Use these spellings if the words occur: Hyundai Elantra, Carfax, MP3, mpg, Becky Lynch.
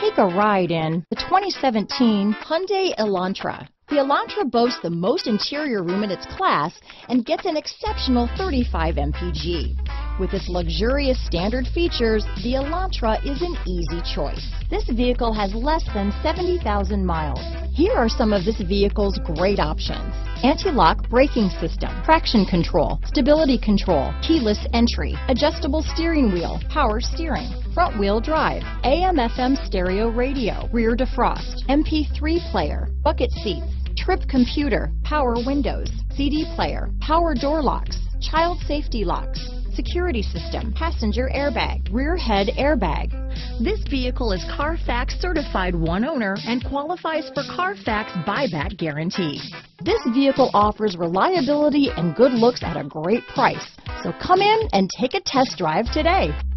Take a ride in the 2017 Hyundai Elantra. The Elantra boasts the most interior room in its class and gets an exceptional 35 mpg. With its luxurious standard features, the Elantra is an easy choice. This vehicle has less than 70,000 miles. Here are some of this vehicle's great options: anti-lock braking system, traction control, stability control, keyless entry, adjustable steering wheel, power steering, front-wheel drive, AM/FM stereo radio, rear defrost, MP3 player, bucket seats, trip computer, power windows, CD player, power door locks, child safety locks, security system, passenger airbag, rear head airbag. This vehicle is Carfax certified one owner and qualifies for Carfax buyback guarantee. This vehicle offers reliability and good looks at a great price. So come in and take a test drive today.